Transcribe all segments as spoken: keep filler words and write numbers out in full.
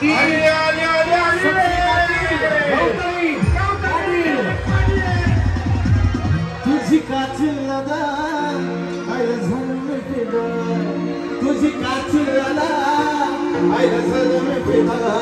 तुझी काची लदा आयला जन्म केला, तुझी काची लदा आयला जन्म केला।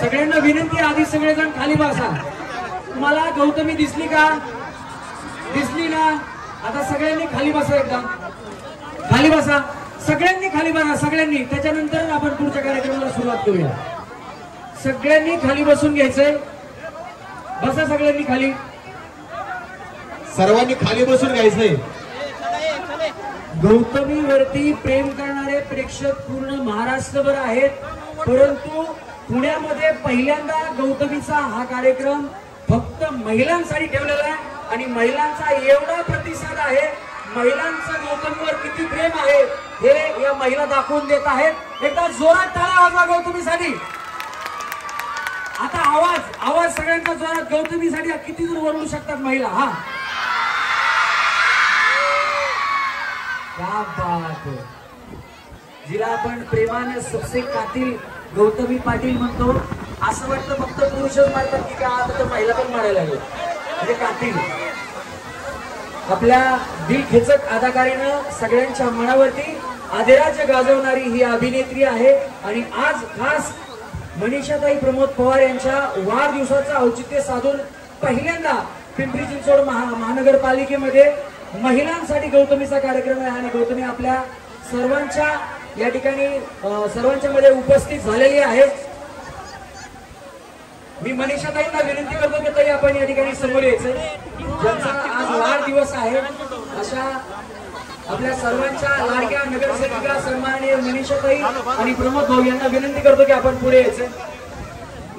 सगळ्यांना विनंती, आधी सगळेजण खाली बसा। तुम्हाला गौतमी दिसली का? दिसली ना? आता सगळ्यांनी खाली बसा, एकदम खाली बसा, सगळ्यांनी खाली बसा, सगळ्यांनी। त्याच्यानंतर आपण पुढच्या कार्यक्रमाला सुरुवात करूया। सगळ्यांनी खाली बसून घ्यायचंय, बसा सगळ्यांनी खाली, सर्वांनी खाली बसून घ्यायचंय। गौतमी वरती प्रेम करणारे प्रेक्षक पूर्ण महाराष्ट्रभर आहेत, परंतु पुण्यामध्ये पहिल्यांदा गौतमीचा हा कार्यक्रम फक्त महिलांसाठी ठेवलेला आहे आणि महिलांचा एवढा प्रतिसाद आहे, महिलांचा गौतमीवर किती प्रेम आहे हे या महिला दाखवून देत आहेत। एकदा जोरात टाळा वाजवा गौतमीसाठी। आता आवाज आवाज सगळ्यांचा जोरात, गौतमीसाठी किती दूर वळू शकतात महिला। हा, क्या बात है। जिला आपण प्रेमाने सबसे कातिल गौतमी पाटील म्हणतो, असं वाटतं फक्त पुरुषच मारतात की काय, आता तर महिला पण मारायला लागले, म्हणजे कातील। आपल्या दिल खेचक अदाकारीनं सगळ्यांच्या मनावरती आदराज गाजवणारी ही अभिनेत्री आहे आणि आज खास मनीषाताई प्रमोद पवार यांच्या वाढदिवसाचं औचित्य साधून पहिल्यांदा पिंपरी चिंचवड महा महानगरपालिकेमध्ये महिलांसाठी गौतमीचा कार्यक्रम आहे आणि गौतमी आपल्या सर्वांच्या या ठिकाणी सर्वांच्या मध्ये उपस्थित झालेली आहे। मी मनीषा ताईंना विनंती करतो की ताई आपण या ठिकाणी समोर यायचं, ज्यांचा आज वाढदिवस आहे अशा आपल्या सर्वांच्या लाडक्या नगरसेविका सन्माननीय मनीषा ताई आणि प्रमोद भाऊ यांना विनंती करतो की आपण पुढे यायचं।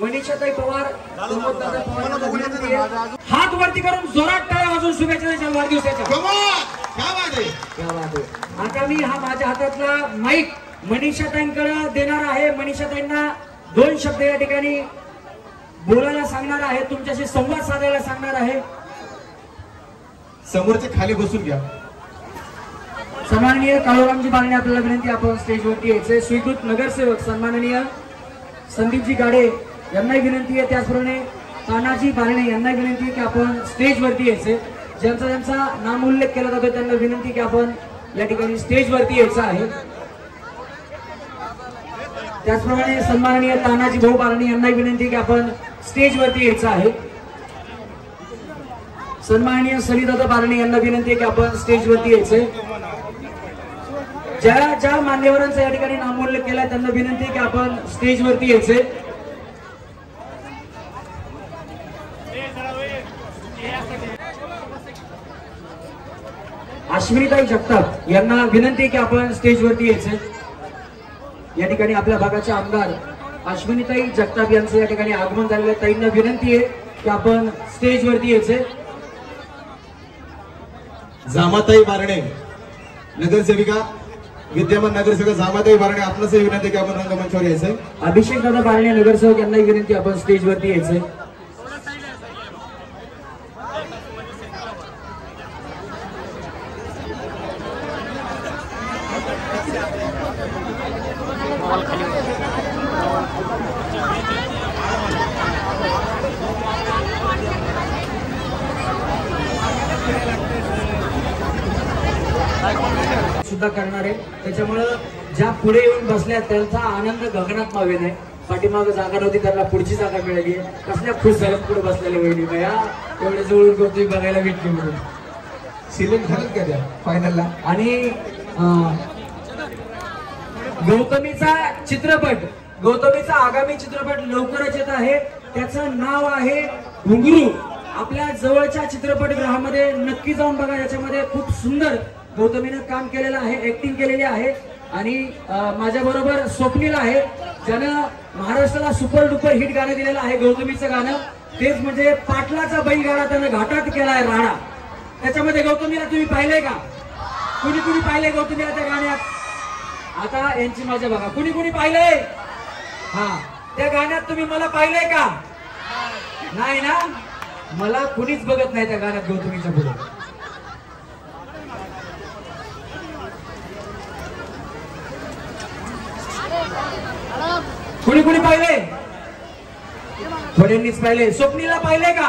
मनीषा ताई पवार, प्रमोद दादा पवार, हात वरती करून जोरात टाळ्या वाजवून शुभेच्छा द्यायच्या वाढदिवसाच्या। आता मी हा माझ्या हातातला माईक मनीषा ताईंकडे देणार आहे। मनीषा ताईंना दोन शब्द या ठिकाणी बोलायला सांगणार आहे, तुमच्याशी संवाद साधायला सांगणार आहे। समोरचे खाली बसून घ्या। सन्माननीय काळोलंगजी बारणे आपल्याला विनंती, आपण स्टेजवरती यायचंय। स्वीकृत नगरसेवक सन्माननीय संदीपजी गाडे यांनाही विनंती आहे, त्याचप्रमाणे तानाजी बारणे यांनाही विनंती आहे की आपण स्टेजवरती यायचंय। ज्यांचा ज्यांचा नाम उल्लेख केला जातो त्यांना विनंती की आपण या ठिकाणी स्टेजवरती यायचं आहे। त्याचप्रमाणे सन्माननीय तानाजी भाऊ बारणे यांनाही विनंती की आपण स्टेजवरती यायचं आहे। सन्माननीय सलीदादा बारणे यांना विनंती की आपण स्टेजवरती यायचंय। ज्या ज्या मान्यवरांचा या ठिकाणी नाम उल्लेख केला त्यांना विनंती की आपण स्टेजवरती यायचंय। अश्विनीताई जक्ता यांना विनंती की आपण स्टेजवरती यायचं। या ठिकाणी आपल्या भागाचे आमदार अश्विनीताई जक्ता यांचं या ठिकाणी आगमन झालेलं, ताईंना विनंती आहे की आपण स्टेजवरती यायचं। जामाताई बारणे नगरसेविका, विद्यमान नगरसेविका जामाताई बारणे, आपणास विनंती की आपण रंगमंचावर यायचं। अभिषेक दादा बारणे नगरसेवक यांनाही विनंती आपण स्टेजवरती यायचं। ज्या पुढे येऊन बसल्या त्यांचा आनंद गगनात मावेल आहे। पाठीमागे जागा नव्हती, त्यांना पुढची जागा मिळाली आहे। कसल्या खुश झाल्या पुढे बसलेल्या वहिनी बया, एवढे जवळून कोणती बघायला भेटली म्हणून। सिलेक्ट झालं का त्या फायनलला? आणि गौतमीचा चित्रपट, गौतमीचा आगामी चित्रपट लवकरच येत आहे, त्याचं नाव आहे घुंगरू। आपल्या जवळच्या चित्रपटगृहामध्ये नक्की जाऊन बघा, याच्यामध्ये खूप सुंदर गौतमीनं काम केलेलं आहे, ऍक्टिंग केलेली आहे। आणि माझ्याबरोबर स्वप्नील आहे, ज्यानं महाराष्ट्राला सुपर डुपर हिट गाणं दिलेलं आहे गौतमीचं गाणं, तेच म्हणजे पाटलाचा बैलगाडा त्यानं घाटात केलाय राणा। त्याच्यामध्ये गौतमीला तुम्ही पाहिलंय का? कुणी कुणी पाहिलंय गौतमीला त्या गाण्यात? आता यांची माझ्या बघा, कुणी कुणी पाहिलंय? हा, त्या गाण्यात तुम्ही मला पाहिलंय का? नाही ना, मला कुणीच बघत नाही त्या गाण्यात गौतमीच्या पुढे। कुणी कुणी पाहिले? थोड्यांनीच पाहिले। स्वप्नीला पाहिले का?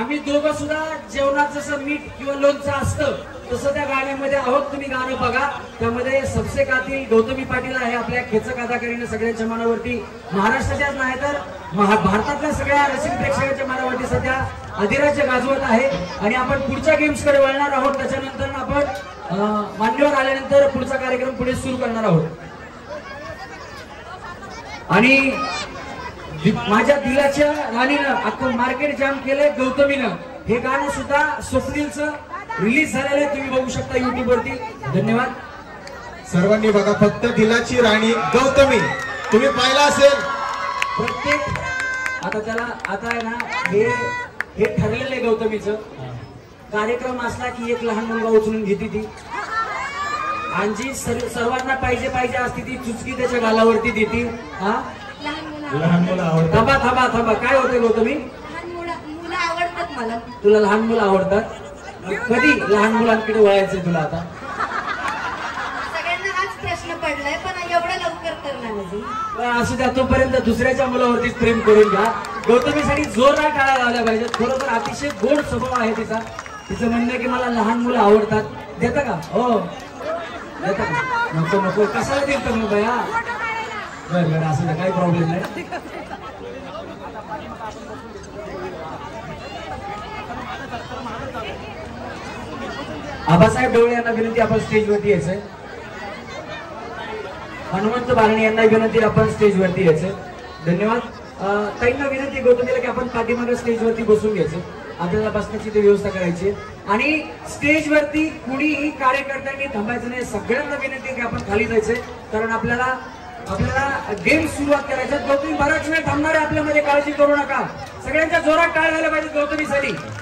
आम्ही दोघं सुद्धा जेवणात जसं मीठ किंवा लोणचं असतं तसं त्या गाण्यामध्ये आहोत, तुम्ही गाणं बघा। त्यामध्ये सबसे कातील गौतमी पाटील आहे, आपल्या खेचक अदाकारीने सगळ्यांच्या मनावरती, महाराष्ट्राच्याच नाही तर भारतातल्या सगळ्या रसिक प्रेक्षकांच्या मनावरती सध्या अधिराज्य गाजवत आहे। आणि आपण पुढच्या गेम्सकडे वळणार आहोत, त्याच्यानंतर आपण मान्यवर आल्यानंतर पुढचा कार्यक्रम पुढे सुरू करणार आहोत। आणि माझ्या दिलाच्या राणीनं अख्खं मार्केट जाम केलंय गौतमीनं। हे गाणं सुद्धा स्वप्नीलचं रिलीज झालेलं आहे, तुम्ही बघू शकता युट्यूब वरती। धन्यवाद सर्वांनी, बघा फक्त दिलाची राणी गौतमी, तुम्ही पाहिला असेल प्रत्येक। आता त्याला आता आहे ना, हे हे ठरलेलं आहे गौतमीचं। कार्यक्रम असला की एक लहान मुलगा उचलून घेते ती, आणि जी सर्वांना पाहिजे पाहिजे असती ती चुचकी त्याच्या गालावरती देते। हा, लहान मुलं आवडतात। थांबा थांबा थांबा, काय होतंय गौतमी? मुलं आवडतात मला. तुला लहान मुलं आवडतात? कधी लहान मुलांकडे वळायचंय तुला? आता सगळ्यांना हाच प्रश्न पडलाय, पण एवढं लवकर करणार नाही। असू द्या, तोपर्यंत दुसऱ्याच्या मुलावरतीच प्रेम करून घ्या। गौतमीसाठी जोरदार टाळ्या लावल्या पाहिजेत। खरोखर अतिशय गोड स्वभाव आहे तिचा। तिचं म्हणणं की मला लहान मुलं आवडतात, देता का? हो, नको नको, कशाला देईल तुम्ही बया? बरं बरं, असं तर काही प्रॉब्लेम नाही। आबासाहेब डोळे यांना विनंती आपण स्टेजवरती यायचंय। हनुमंत बारणे यांना विनंती आपण स्टेज वरती यायचं. धन्यवाद. ताईंना विनंती गौतमीला की आपण पाठीमागे स्टेज वरती बसून घ्यायचं. आपल्याला बसण्याची ते व्यवस्था करायची आणि स्टेज वरती कुणीही कार्यकर्त्यांनी थांबायचं नाही. सगळ्यांना विनंती की आपण खाली जायचंय, कारण आपल्याला आपल्याला गेम सुरुवात करायचा. गौतमी बराच वेळ थांबणार आहे, आपल्यामध्ये काळजी करू नका. सगळ्यांच्या जोरात टाळ झाला पाहिजे गौतमीसाठी.